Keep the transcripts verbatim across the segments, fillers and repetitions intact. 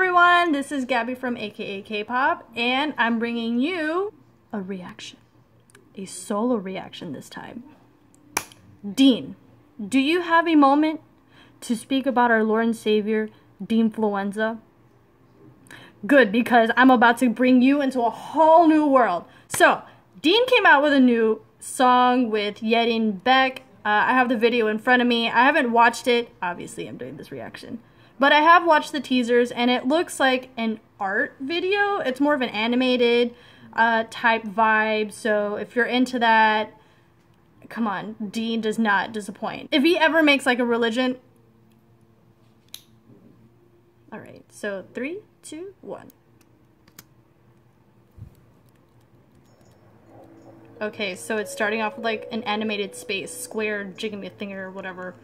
everyone, this is Gabby from A K A K-Pop, and I'm bringing you a reaction, a solo reaction this time. Dean, do you have a moment to speak about our Lord and Savior, Deanfluenza? Good, because I'm about to bring you into a whole new world. So, Dean came out with a new song with Yerin Baek. Uh, I have the video in front of me. I haven't watched it. Obviously, I'm doing this reaction. But I have watched the teasers, and it looks like an art video. It's more of an animated uh, type vibe, so if you're into that, come on, Dean does not disappoint. If he ever makes like a religion. All right, so three, two, one. Okay, so it's starting off with like an animated space, square, jigging me a thing or whatever.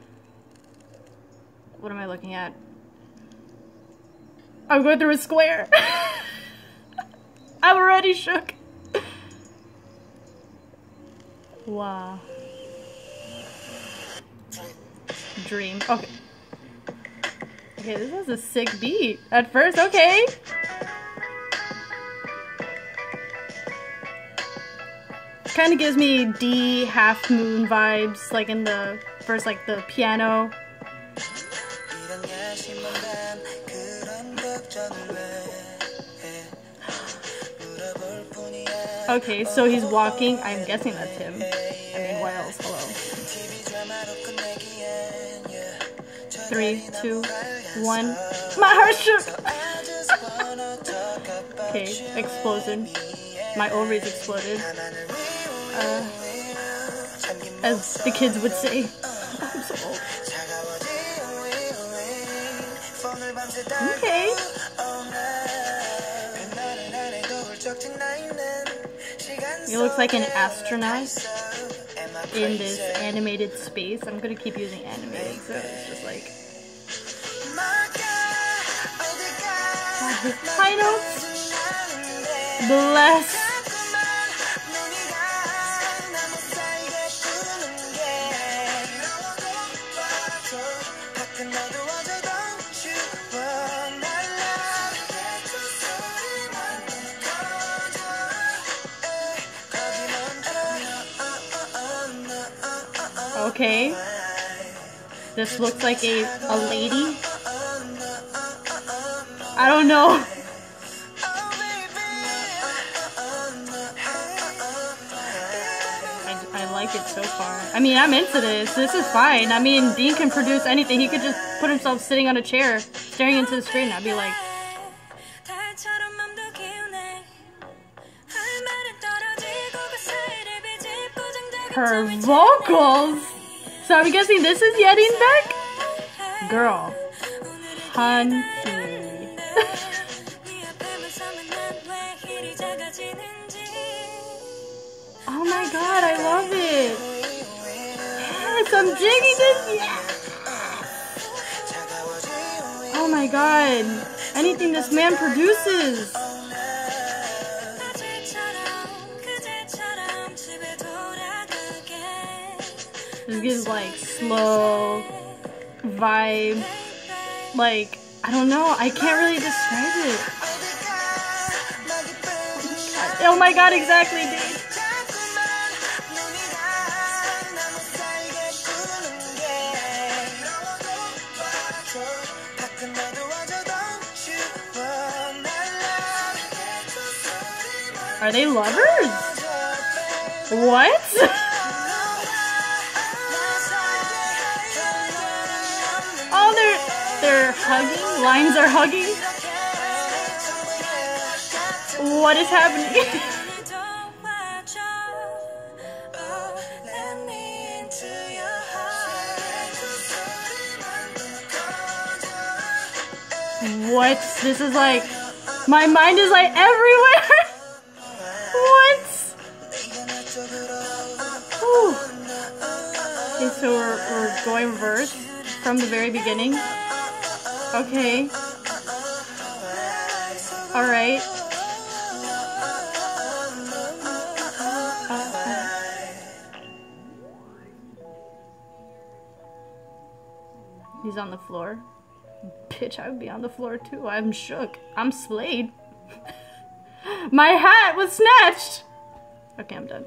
What am I looking at? I'm going through a square. I'm already shook. Wow. Dream. Okay. Okay, this is a sick beat at first. Okay. Kind of gives me D half moon vibes, like in the first, like the piano. Okay, so he's walking. I'm guessing that's him. I mean, what else? Hello. Three, two, one. My heart shook! Okay, explosion. My ovaries exploded. Uh, as the kids would say. I'm so old. Okay. He looks like an astronaut in this animated space. I'm gonna keep using animated, so it's just like high notes. Bless. Okay, this looks like a, a lady. I don't know. I, I like it so far. I mean, I'm into this. This is fine. I mean, Dean can produce anything. He could just put himself sitting on a chair, staring into the screen. I'd be like... Her vocals! So I'm guessing this is Yerin Baek? Girl. Honey. Oh my god, I love it! Yes, I'm jigging this! Yes. Oh my god. Anything this man produces! This gives like slow vibe, like I don't know, I can't really describe it. Oh my god, exactly, dude. Are they lovers? What? They're hugging? Lines are hugging? What is happening? What? This is like... My mind is like everywhere! What? Whew. Okay, so we're, we're going verse from the very beginning. Okay. All right. Uh-huh. He's on the floor. Bitch, I would be on the floor too. I'm shook. I'm slayed. My hat was snatched! Okay, I'm done.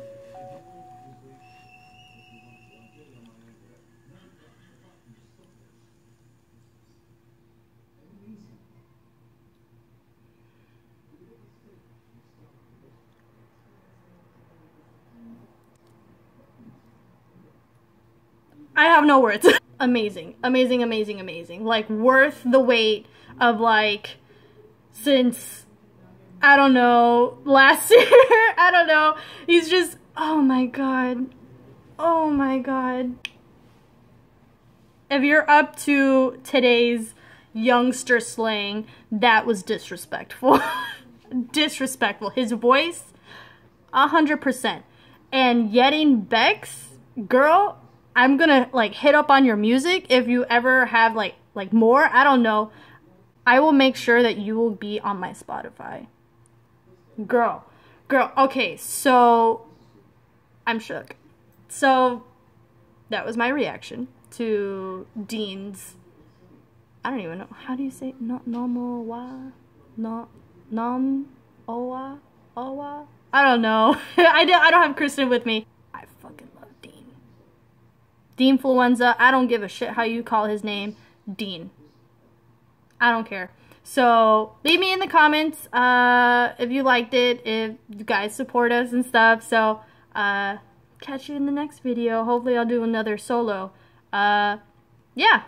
I have no words. Amazing, amazing, amazing, amazing. Like, worth the wait of, like, since, I don't know, last year? I don't know. He's just, oh my god. Oh my god. If you're up to today's youngster slang, that was disrespectful. Disrespectful. His voice, one hundred percent. And Yerin Baek's, girl, I'm gonna like hit up on your music if you ever have like like more. I don't know. I will make sure that you will be on my Spotify. Girl. Girl. Okay, so I'm shook. So that was my reaction to Dean's. I don't even know. How do you say not normal wa? Not nom owa owa? I don't know. I don't I don't have Kristen with me. I fucking love Dean. Deanfluenza, I don't give a shit how you call his name, Dean. I don't care. So, leave me in the comments uh, if you liked it, if you guys support us and stuff. So, uh, catch you in the next video. Hopefully I'll do another solo. Uh, yeah.